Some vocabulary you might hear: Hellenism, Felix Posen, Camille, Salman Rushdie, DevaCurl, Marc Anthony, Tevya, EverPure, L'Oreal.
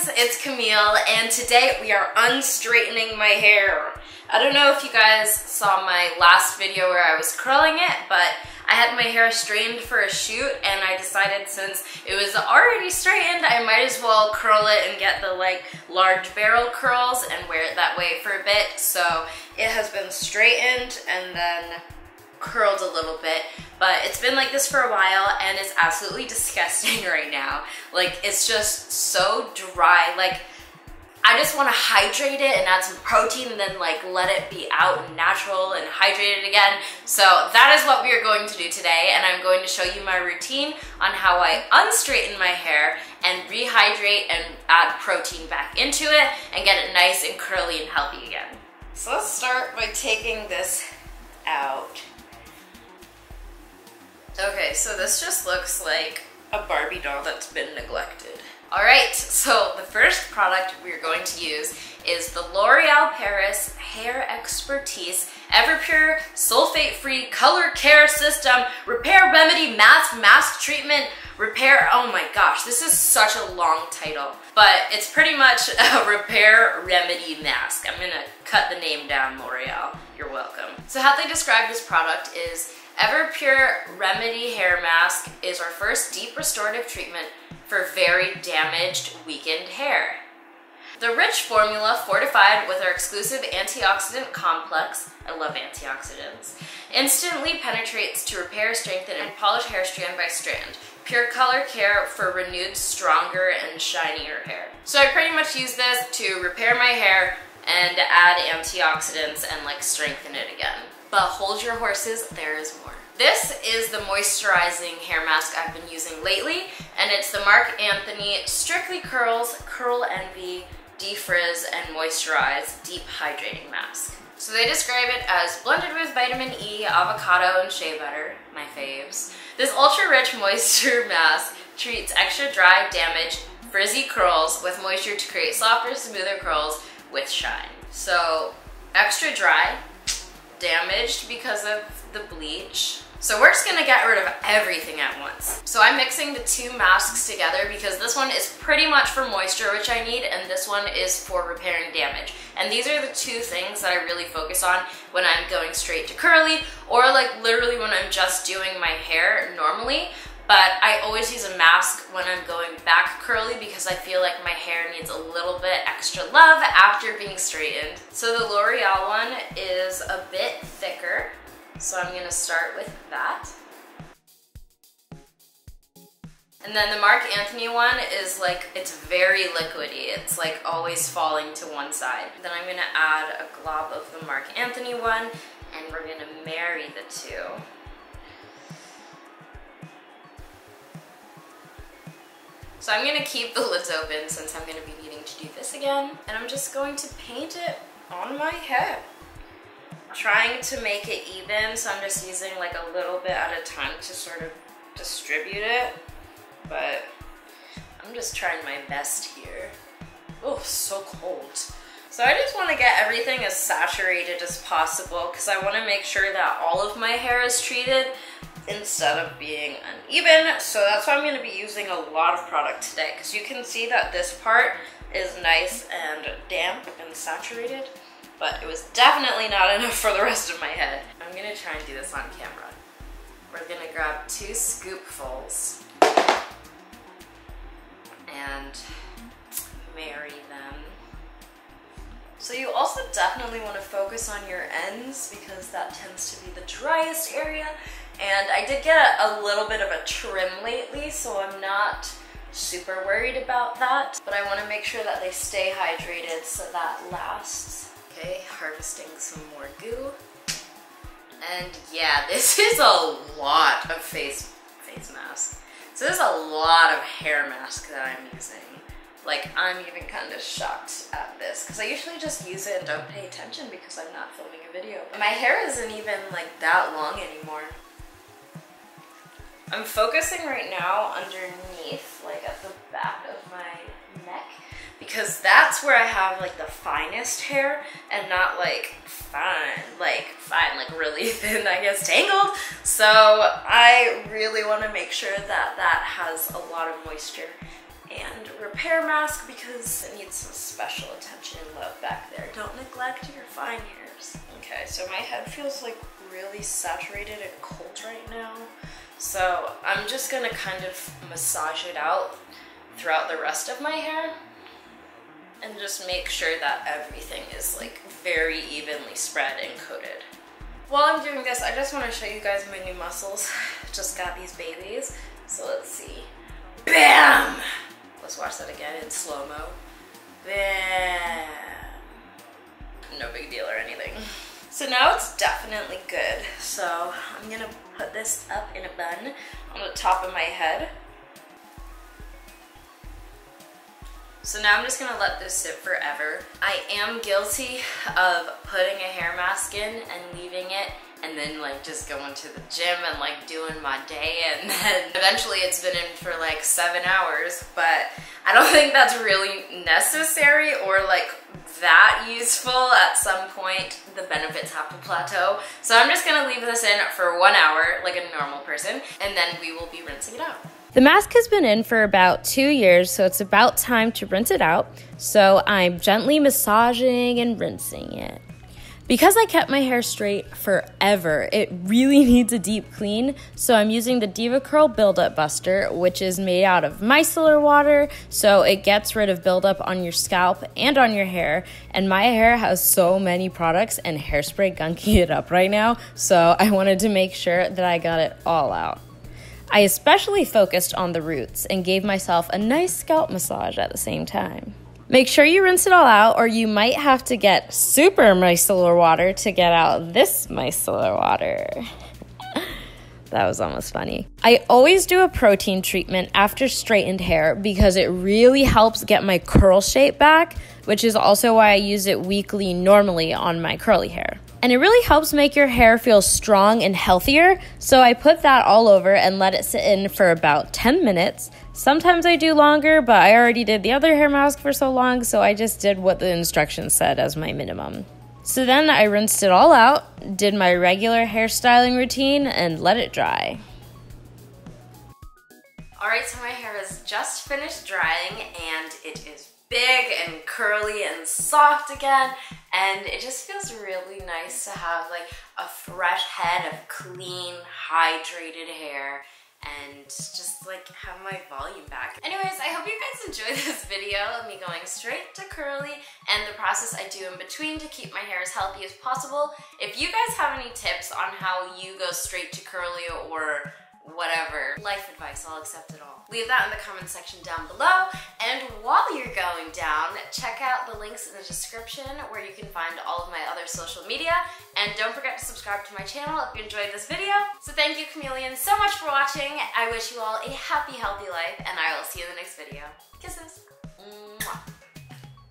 friends, it's Camille, and today we are unstraightening my hair. I don't know if you guys saw my last video where I was curling it, but I had my hair straightened for a shoot, and I decided since it was already straightened, I might as well curl it and get the like large barrel curls and wear it that way for a bit. So it has been straightened and then curled a little bit, but it's been like this for a while and it's absolutely disgusting right now. Like, it's just so dry. Like, I just want to hydrate it and add some protein and then like let it be out and natural and hydrate it again. So that is what we are going to do today, and I'm going to show you my routine on how I unstraighten my hair and rehydrate and add protein back into it and get it nice and curly and healthy again. So let's start by taking this out. Okay, so this just looks like a Barbie doll that's been neglected. Alright, so the first product we're going to use is the L'Oreal Paris Hair Expertise EverPure Sulfate-Free Color Care System Repair Remedy Mask Treatment Repair. Oh my gosh, this is such a long title, but it's pretty much a repair remedy mask. I'm gonna cut the name down, L'Oreal. You're welcome. So how they describe this product is: EverPure Remedy Hair Mask is our first deep restorative treatment for very damaged, weakened hair. The rich formula, fortified with our exclusive antioxidant complex, I love antioxidants, instantly penetrates to repair, strengthen, and polish hair strand by strand. Pure color care for renewed, stronger, and shinier hair. So I pretty much use this to repair my hair and add antioxidants and like strengthen it again. But hold your horses, there is more. This is the moisturizing hair mask I've been using lately, and it's the Marc Anthony Strictly Curls Curl Envy Defrizz and Moisturize Deep Hydrating Mask. So they describe it as blended with vitamin E, avocado, and shea butter, my faves. This ultra-rich moisture mask treats extra dry, damaged, frizzy curls with moisture to create softer, smoother curls with shine. So extra dry, damaged because of the bleach. So we're just gonna get rid of everything at once. So I'm mixing the two masks together because this one is pretty much for moisture, which I need, and this one is for repairing damage. And these are the two things that I really focus on when I'm going straight to curly, or like literally when I'm just doing my hair normally. But I always use a mask when I'm going back curly because I feel like my hair needs a little bit extra love after being straightened. So the L'Oreal one is a bit thicker, so I'm gonna start with that. And then the Marc Anthony one is like, it's very liquidy. It's like always falling to one side. Then I'm gonna add a glob of the Marc Anthony one, and we're gonna marry the two. So I'm gonna keep the lids open since I'm gonna be needing to do this again. And I'm just going to paint it on my head. Trying to make it even, so I'm just using like a little bit at a time to sort of distribute it. But I'm just trying my best here. Oh, so cold. So I just wanna get everything as saturated as possible because I wanna make sure that all of my hair is treated instead of being uneven. So that's why I'm going to be using a lot of product today, because you can see that this part is nice and damp and saturated, but it was definitely not enough for the rest of my head. I'm going to try and do this on camera. We're going to grab 2 scoopfuls and marry them. So you also definitely want to focus on your ends because that tends to be the driest area. And I did get a little bit of a trim lately, so I'm not super worried about that. But I want to make sure that they stay hydrated so that lasts. Okay, harvesting some more goo. And yeah, this is a lot of face mask. So this is a lot of hair mask that I'm using. Like, I'm even kind of shocked at this because I usually just use it and don't pay attention because I'm not filming a video. My hair isn't even like that long anymore. I'm focusing right now underneath, like at the back of my neck, because that's where I have like the finest hair, and not like fine, like really thin that gets tangled. So I really want to make sure that that has a lot of moisture and repair mask because it needs some special attention and love back there. Don't neglect your fine hairs. Okay, so my head feels like really saturated and cold right now. So I'm just gonna kind of massage it out throughout the rest of my hair and just make sure that everything is like very evenly spread and coated. While I'm doing this, I just want to show you guys my new muscles. Just got these babies. So let's see. Bam! Let's watch that again in slow-mo. Bam! No big deal or anything. So now it's definitely good. So I'm gonna put this up in a bun on the top of my head. So now I'm just gonna let this sit forever. I am guilty of putting a hair mask in and leaving it and then like just going to the gym and like doing my day, and then eventually it's been in for like 7 hours, but I don't think that's really necessary or like that useful. At some point the benefits have to plateau. So I'm just gonna leave this in for 1 hour like a normal person, and then we will be rinsing it out. The mask has been in for about 2 years, so it's about time to rinse it out. So I'm gently massaging and rinsing it. Because I kept my hair straight forever, it really needs a deep clean, so I'm using the DevaCurl Buildup Buster, which is made out of micellar water, so it gets rid of buildup on your scalp and on your hair, and my hair has so many products and hairspray gunking it up right now, so I wanted to make sure that I got it all out. I especially focused on the roots and gave myself a nice scalp massage at the same time. Make sure you rinse it all out, or you might have to get super micellar water to get out this micellar water. That was almost funny. I always do a protein treatment after straightened hair because it really helps get my curl shape back, which is also why I use it weekly normally on my curly hair. And it really helps make your hair feel strong and healthier, so I put that all over and let it sit in for about 10 minutes. Sometimes I do longer, but I already did the other hair mask for so long, so I just did what the instructions said as my minimum. So then I rinsed it all out, did my regular hairstyling routine, and let it dry. Alright, so my hair is just finished drying, and it is big and curly and soft again, and it just feels really nice to have like a fresh head of clean, hydrated hair and just like have my volume back. Anyways, I hope you guys enjoyed this video of me going straight to curly and the process I do in between to keep my hair as healthy as possible. If you guys have any tips on how you go straight to curly or whatever, life advice, I'll accept it all. Leave that in the comment section down below, and while you're going down, check out the links in the description where you can find all of my other social media, and don't forget to subscribe to my channel if you enjoyed this video. So thank you, chameleons, so much for watching. I wish you all a happy, healthy life, and I will see you in the next video. Kisses. Mwah.